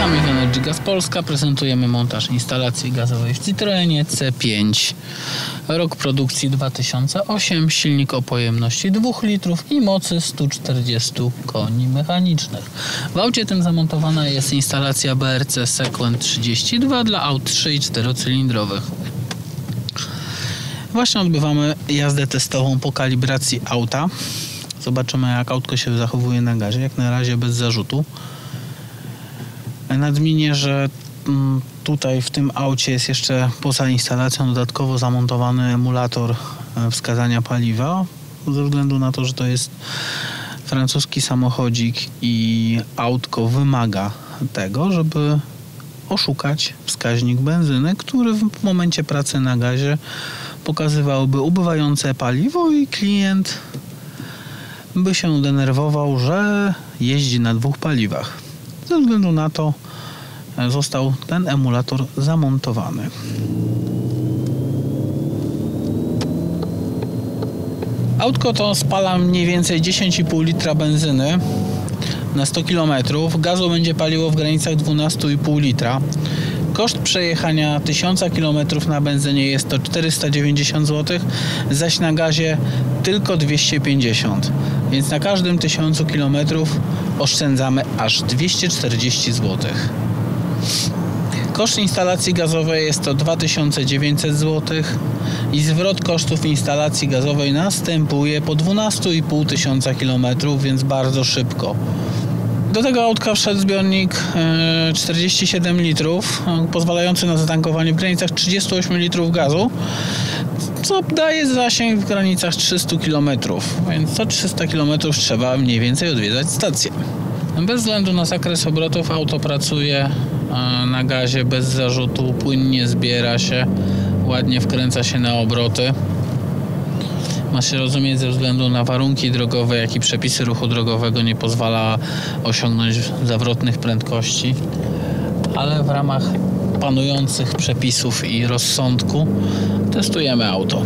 Witamy w Energy Gaz Polska. Prezentujemy montaż instalacji gazowej w Citroenie C5. Rok produkcji 2008, silnik o pojemności 2 litrów i mocy 140 koni mechanicznych. W aucie tym zamontowana jest instalacja BRC Sequent 32 dla aut 3 i 4 cylindrowych. Właśnie odbywamy jazdę testową po kalibracji auta. Zobaczymy, jak autko się zachowuje na gazie, jak na razie bez zarzutu. Nadmienię, że tutaj w tym aucie jest jeszcze poza instalacją dodatkowo zamontowany emulator wskazania paliwa. Ze względu na to, że to jest francuski samochodzik i autko wymaga tego, żeby oszukać wskaźnik benzyny, który w momencie pracy na gazie pokazywałby ubywające paliwo i klient by się denerwował, że jeździ na dwóch paliwach. Ze względu na to został ten emulator zamontowany. Autko to spala mniej więcej 10,5 litra benzyny na 100 km. Gazu będzie paliło w granicach 12,5 litra. Koszt przejechania 1000 km na benzynie jest to 490 zł, zaś na gazie tylko 250. Więc na każdym 1000 km oszczędzamy aż 240 zł. Koszt instalacji gazowej jest to 2900 zł i zwrot kosztów instalacji gazowej następuje po 12,5 tysiąca km, więc bardzo szybko. Do tego autka wszedł zbiornik 47 litrów, pozwalający na zatankowanie w granicach 38 litrów gazu, co daje zasięg w granicach 300 km, więc co 300 km trzeba mniej więcej odwiedzać stację. Bez względu na zakres obrotów auto pracuje na gazie bez zarzutu, płynnie zbiera się, ładnie wkręca się na obroty. Ma się rozumieć, ze względu na warunki drogowe, jak i przepisy ruchu drogowego nie pozwala osiągnąć zawrotnych prędkości, ale w ramach panujących przepisów i rozsądku testujemy auto.